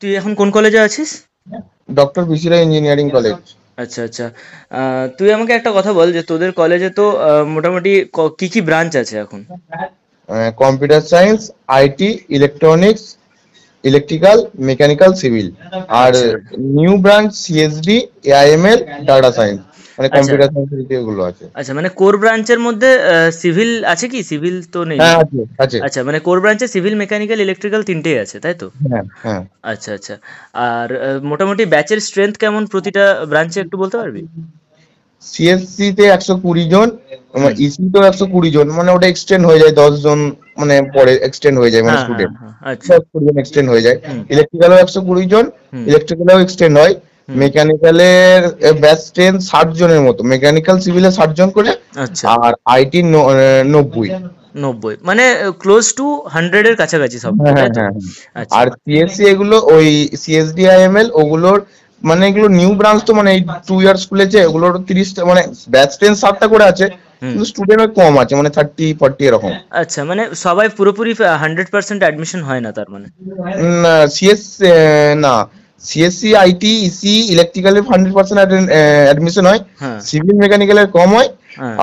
তুই এখন কোন কলেজে আছিস? Doctor BC Roy engineering college. আচ্ছা আচ্ছা, তুই আমাকে একটা কথা বল যে তোদের কলেজে তো মোটামুটি কি কি ব্রাঞ্চ আছে এখন? Computer science, IT, electronics, electrical, mechanical, civil, আর new branch CSD, AIML, data science, মানে কম্পিউটার সায়েন্স এগুলো আছে। আচ্ছা, মানে কোর ব্রাঞ্চের মধ্যে সিভিল আছে কি? সিভিল তো নেই। হ্যাঁ আছে। আচ্ছা, মানে কোর ব্রাঞ্চে সিভিল, মেকানিক্যাল, ইলেকট্রিক্যাল তিনটেই আছে, তাই তো? হ্যাঁ হ্যাঁ। আচ্ছা আচ্ছা, আর মোটামুটি ব্যাচের স্ট্রেংথ কেমন প্রতিটা ব্রাঞ্চে একটু বলতে পারবি? সিএসসি তে 120 জন, ইসি তো 120 জন, মানে ওটা এক্সটেন্ড হয়ে যায় 10 জন, মানে পরে এক্সটেন্ড হয়ে যায়, মানে স্টুডেন্ট। আচ্ছা, 120 জন এক্সটেন্ড হয়ে যায়। ইলেকট্রিক্যালও 120 জন, ইলেকট্রিক্যালও এক্সটেন্ড হয়। মেকানিক্যালের ব্যাচ 60 জনের মতো, মেকানিক্যাল সিভিলে 60 জন করে, আর আইটি 90, মানে ক্লোজ টু 100 এর কাছাকাছি সব। আর সিএসসি এগুলো ওই সিএসডি আইএমএল ওগুলোর মানে এগুলো নিউ ব্রাঞ্চ তো, মানে এই 2 years খুলেছে, এগুলোর 30টা মানে ব্যাচ 7টা করে আছে, কিন্তু স্টুডেন্ট কম আছে, মানে 30-40 এরকম। আচ্ছা, মানে সবাই পুরোপুরি 100% অ্যাডমিশন হয় না তার মানে? না, সিএসসি, আইটি, ইসি, ইলেকট্রিক্যালের 100% অ্যাডমিশন হয়, সিভিল মেকানিক্যালের কম হয়,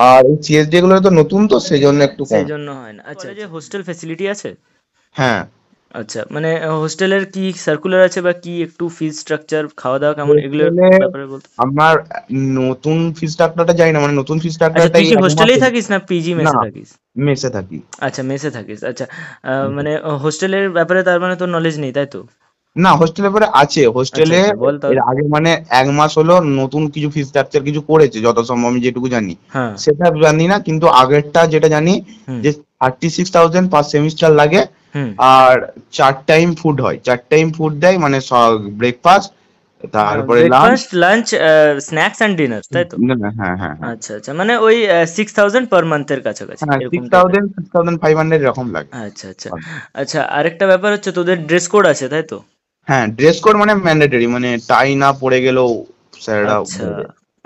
আর সিএসডি এগুলো তো নতুন তো সেজন্য একটু কম, সেজন্য হয় না। আচ্ছা, যে হোস্টেল ফ্যাসিলিটি আছে? হ্যাঁ। আচ্ছা, মানে হোস্টেলের কি সার্কুলার আছে বা কি একটু ফিজ স্ট্রাকচার, খাওয়া দাওয়া কেমন, এগুলো ব্যাপারে বলতে? আমার নতুন ফিজ স্ট্রাকচারটা জানি না, মানে নতুন ফিজ স্ট্রাকচারটা কি? হোস্টেলেই থাকিস না পিজি মেসে থাকিস? মেসে থাকি। আচ্ছা, মেসে থাকিস। আচ্ছা, মানে হোস্টেলের ব্যাপারে তার মানে তোর নলেজ নেই, তাই তো? না, হোস্টেলের ব্যাপারে আছে। হোস্টেলে এর আগে মানে 1 মাস হলো নতুন কিছু ফিজ স্ট্রাকচার কিছু করেছে, যত সম্ভব আমি যেটুকু জানি সেটা জানি না, কিন্তু আগেরটা যেটা জানি যে 36,000 পার সেমিস্টার লাগে, আর 4 টাইম ফুড হয়, 4 টাইম ফুড দেয়, মানে ব্রেকফাস্ট, তারপরে লাঞ্চ, স্ন্যাক্স এন্ড ডিনার, তাই তো? হ্যাঁ হ্যাঁ। আচ্ছা আচ্ছা, মানে ওই 6000 পার মান্থ এর কাছাকাছি, 6500 এরকম লাগে। আচ্ছা আচ্ছা আচ্ছা, আরেকটা ব্যাপার হচ্ছে তোদের ড্রেস কোড আছে, তাই তো? হ্যাঁ, ড্রেস কোড মানে ম্যান্ডেটরি, মানে টাই না পড়ে গেল স্যাররা।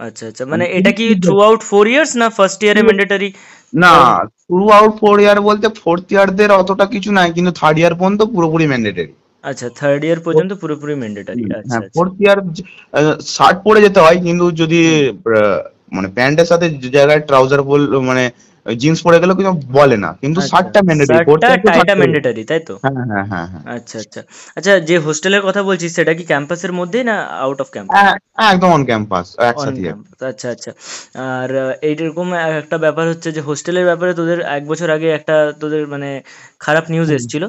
আচ্ছা আচ্ছা, মানে এটা কি থ্রু আউট 4 years না ফার্স্ট ইয়ারে ম্যান্ডেটরি? না, থ্রু আউট 4 year বলতে 4th year-দের অতটা কিছু নাই, কিন্তু 3rd year পর্যন্ত পুরোপুরি ম্যান্ডেটরি। আচ্ছা, 3rd year পর্যন্ত পুরোপুরি ম্যান্ডেটরি। আচ্ছা, 4th year শার্ট পরে যেতে হয়, কিন্তু যদি মানে প্যান্টের সাথে জায়গায় ট্রাউজার মানে জিন্স পরে গেল কিন্তু বলে না, কিন্তু শার্টটা ম্যান্ডেটরি, টাইটা ম্যান্ডেটরি, তাই তো? হ্যাঁ হ্যাঁ হ্যাঁ। আচ্ছা আচ্ছা আচ্ছা, যে হোস্টেলের কথা বলছিস সেটা কি ক্যাম্পাসের মধ্যে না আউট অফ ক্যাম্পাস? হ্যাঁ, একদম অন ক্যাম্পাস, একসাথে। আচ্ছা আচ্ছা, আর এইরকম একটা ব্যাপার হচ্ছে যে হোস্টেলের ব্যাপারে তোদের 1 বছর আগে একটা তোদের মানে খারাপ নিউজ এসেছিল,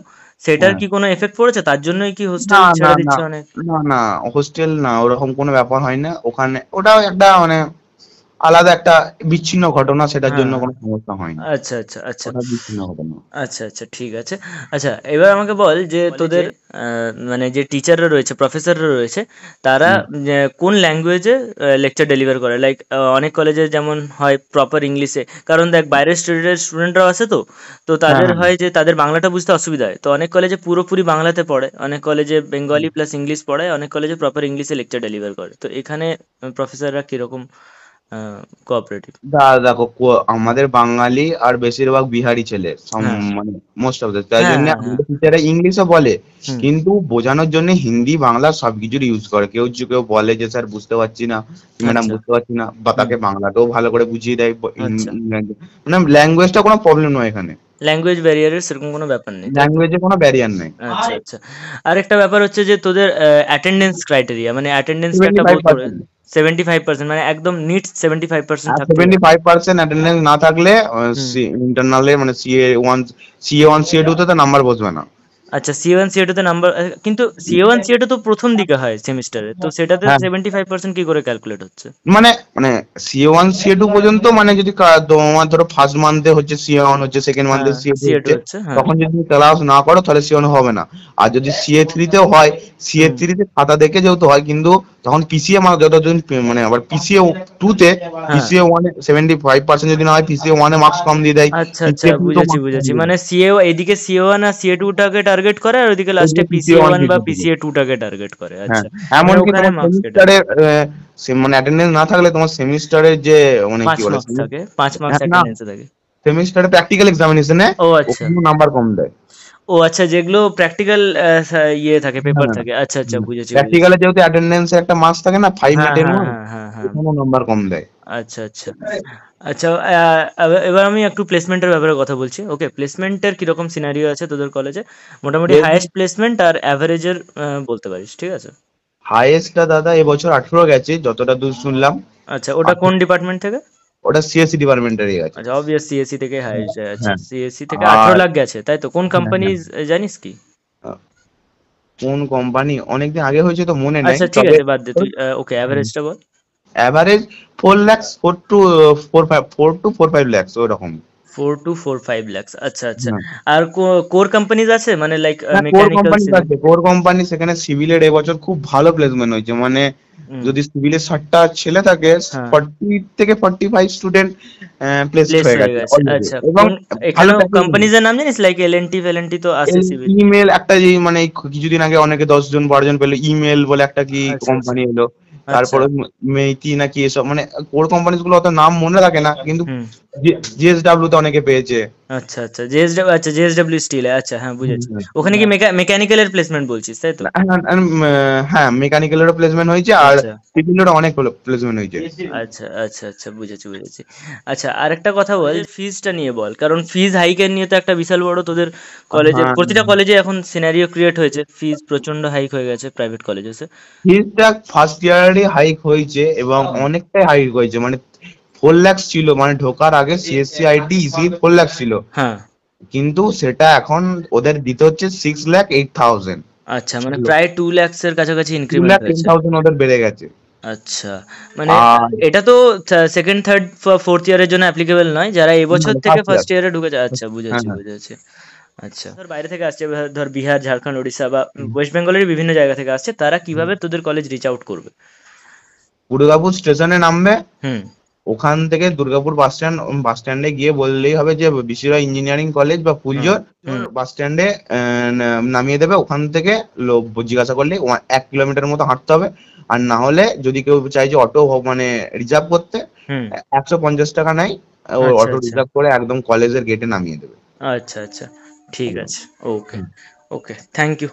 সেটার কি কোনো এফেক্ট পড়েছে? তার জন্যই কি হোস্টেল ছেড়ে দিচ্ছে অনেক? না না, হোস্টেল না, ওরকম কোনো ব্যাপার হয় না ওখানে, ওটাও একটা মানে আলাদা একটা বিচ্ছিন্ন ঘটনা, সেটার জন্য কোনো সমস্যা হয়নি। আচ্ছা আচ্ছা আচ্ছা, বিচ্ছিন্ন ঘটনা। আচ্ছা আচ্ছা, ঠিক আছে। আচ্ছা, এবার আমাকে বল যে তোদের মানে যে টিচাররা রয়েছে, প্রফেসররা রয়েছে, তারা কোন ল্যাঙ্গুয়েজে লেকচার ডেলিভার করে? লাইক অনেক কলেজে যেমন হয় প্রপার ইংলিশে, কারণ দেখ বাইরের স্টুডেন্টরাও আছে তো, তো তাদের হয় যে তাদের বাংলাটা বুঝতে অসুবিধা হয়, তো অনেক কলেজে পুরোপুরি বাংলাতে পড়ে, অনেক কলেজে বেঙ্গলি প্লাস ইংলিশ পড়ায়, অনেক কলেজে প্রপার ইংলিশে লেকচার ডেলিভার করে, তো এখানে প্রফেসররা কিরকম কোঅপারেটিভ? দেখো, আমাদের বাঙালি আর বেশিরভাগ বিহারি ছেলে, মানে মোস্ট অফ দ্য, তাই জন্য টিচাররা ইংলিশও বলে, কিন্তু বোঝানোর জন্য হিন্দি বাংলা সবকিছুর ইউজ করে। কেউ কেউ বলে যে স্যার বুঝতে পারছি না, ম্যাডাম বুঝতে পারছি না, বা তাকে বাংলাটাও ভালো করে বুঝিয়ে দেয়, মানে ল্যাঙ্গুয়েজটা কোনো প্রবলেম নয় এখানে। ল্যাঙ্গুয়েজ ব্যারিয়ারের সেরকম কোনো ব্যাপার নেই, ল্যাঙ্গুয়েজে কোনো ব্যারিয়ার নেই। আচ্ছা আচ্ছা, আর একটা ব্যাপার হচ্ছে যে তোদের অ্যাটেন্ডেন্স ক্রাইটেরিয়া, মানে অ্যাটেন্ডেন্স ক্রাইটেরিয়া 75%, মানে একদম নিট 75% থাকে, 75% অ্যাটেন্ডেন্স না থাকলে ইন্টারনালে মানে CA1 CA2 তে নাম্বার বসবে না। আচ্ছা, CA1 CA2 তে নাম্বার, কিন্তু CA1 CA2 তো প্রথম দিকে হয় সেমিস্টারে, তো সেটাতে 75% কি করে ক্যালকুলেট হচ্ছে? মানে মানে CA1 CA2 পর্যন্ত, মানে যদি তোমার ধরো ফার্স্ট মান্থে হচ্ছে CA1 হচ্ছে, সেকেন্ড মান্থে CA2 হচ্ছে, তখন যদি ক্লাস না করো তাহলে CA1 হবে না। আর যদি CA3 তেও হয়, CA3 তে খাতা দেখে যেহেতু হয়, কিন্তু তখন PCA মানে যতজন মানে আবার PCA2 তে PCA1 এ 75% যদি না হয়, PCA1 এ মার্কস কম দিয়ে দেয়। আচ্ছা আচ্ছা, বুঝেছি বুঝেছি, মানে CA এদিকে CA1 আর CA2 টাকে টার্গেট করে, আর ওদিকে লাস্টে PCA1 বা PCA2 টাকে টার্গেট করে। আচ্ছা, এমন কি তোমার সেমিস্টারে মানে অ্যাটেন্ডেন্স না থাকলে তোমার সেমিস্টারে যে মানে কি বলে 5 মার্কস অ্যাটেন্ডেন্স থাকে সেমিস্টারে, প্র্যাকটিক্যাল এক্সামিনেশনে ও নাম্বার কম দেয়। ও আচ্ছা, যেগুলো প্র্যাকটিক্যাল ইয়ে থাকে, পেপার থাকে। আচ্ছা আচ্ছা বুঝেছি, প্র্যাকটিক্যালে যেহেতু অ্যাটেন্ডেন্সে একটা মার্কস থাকে না 5 মিনিটের, কোনো নাম্বার কম দেয়। আচ্ছা আচ্ছা আচ্ছা, এবার আমি একটু প্লেসমেন্টের ব্যাপারে কথা বলছি। ওকে, প্লেসমেন্টের কি রকম সিনারিও আছে তোদের কলেজে? মোটামুটি হাইয়েস্ট প্লেসমেন্ট আর এভারেজের বলতে পারিস? ঠিক আছে, হাইয়েস্টটা দাদা এবছর 18 গেছে যতটা দূর শুনলাম। আচ্ছা, ওটা কোন ডিপার্টমেন্ট থেকে? ওটা সিএসসি ডিপার্টমেন্টেরই আছে। আচ্ছা, অবভিয়াস সিএসসি থেকে হাইয়েস্ট। আচ্ছা, সিএসসি থেকে 18 লাখ গেছে, তাই তো? কোন কোম্পানি জানিস কি? কোন কোম্পানি অনেকদিন আগে হয়েছে তো মনে নেই। আচ্ছা ঠিক আছে, বাদ দে তুই। ওকে, এভারেজটা বল। এভারেজ 4 লাখ 4 to 4.5 লাখ ওরকম। 4 to 4.5 লাখ। আচ্ছা আচ্ছা, আর কোর কোম্পানিজ আছে মানে লাইক মেকানিক্যাল আছে? কোর কোম্পানি, সেখানে সিভিলের এবছর খুব ভালো প্লেসমেন্ট হয়েছে। মানে যদি সিভিলে 60টা ছেলে থাকে 40 থেকে 45 স্টুডেন্ট প্লেস হয়ে গেছে। আচ্ছা, এবং এখানে কোম্পানিজের নাম জানিস? লাইক এলএনটি ফেলএনটি তো আছে সিভিল। ইমেল একটা, যে মানে কিছুদিন আগে অনেকে 10 জন 12 জন পেল ইমেল বলে একটা কি কোম্পানি এলো। তারপরে মেইতি নাকি এসব, মানে কোর কোম্পানিজ গুলো অত নাম মনে থাকে না, কিন্তু জিএসডব্লিউ তো অনেকে পেয়েছে। আচ্ছা আচ্ছা, জিএসডব্লিউ। আচ্ছা, জিএসডব্লিউ স্টিল। আচ্ছা হ্যাঁ বুঝেছি, ওখানে কি মেকানিক্যাল এর প্লেসমেন্ট বলছিস, তাই তো? হ্যাঁ, মেকানিক্যাল এর প্লেসমেন্ট হয়েছে আর সিভিলের অনেক প্লেসমেন্ট হয়েছে। আচ্ছা আচ্ছা আচ্ছা বুঝেছি বুঝেছি। আচ্ছা, আরেকটা কথা বল, ফিজটা নিয়ে বল, কারণ ফিজ হাইকের নিয়ে তো একটা বিশাল বড় তোদের কলেজে, প্রতিটা কলেজে এখন সিনারিও ক্রিয়েট হয়েছে, ফিজ প্রচন্ড হাইক হয়ে গেছে প্রাইভেট কলেজেসে। ফিজটা ফার্স্ট ইয়ারে হাইক হয়েছে এবং অনেকটাই হাইক হয়েছে। মানে 4 লাখ ছিল, মানে ঢোকার আগে সিএসসি আইটি ইজি 4 লাখ ছিল, হ্যাঁ, কিন্তু সেটা এখন ওদের দিতে হচ্ছে 6,08,000। আচ্ছা, মানে প্রায় 2 লাখ এর কাছাকাছি ইনক্রিমেন্ট হয়েছে, 2,10,000 ওদের বেড়ে গেছে। আচ্ছা, মানে এটা তো সেকেন্ড থার্ড ফোর্থ ইয়ারের জন্য অ্যাপ্লিকেবল নয়, যারা এবছর থেকে ফার্স্ট ইয়ারে ঢুকেছে। আচ্ছা বুঝেছি বুঝেছি। আচ্ছা, ধর বাইরে থেকে আসছে, ধর বিহার ঝাড়খন্ড উড়িষ্যা বা ওয়েস্ট বেঙ্গলের বিভিন্ন জায়গা থেকে আসছে, তারা কিভাবে তোদের কলেজ রিচ আউট করবে? দুর্গাপুর স্টেশনে নামবে, ওখান থেকে দুর্গাপুর বাস স্ট্যান্ড, বাস স্ট্যান্ডে গিয়ে বললেই হবে যে বিশি রয় ইঞ্জিনিয়ারিং কলেজ বা ফুলজোর, বাস স্ট্যান্ডে নামিয়ে দেবে। ওখান থেকে জিজ্ঞাসা করলে 1 কিলোমিটার মতো হাঁটতে হবে, আর না হলে যদি কেউ চাই যে অটো মানে রিজার্ভ করতে 150 টাকা নেয়, অটো রিজার্ভ করে একদম কলেজের গেটে নামিয়ে দেবে। আচ্ছা আচ্ছা ঠিক আছে, ওকে ওকে, থ্যাংক ইউ।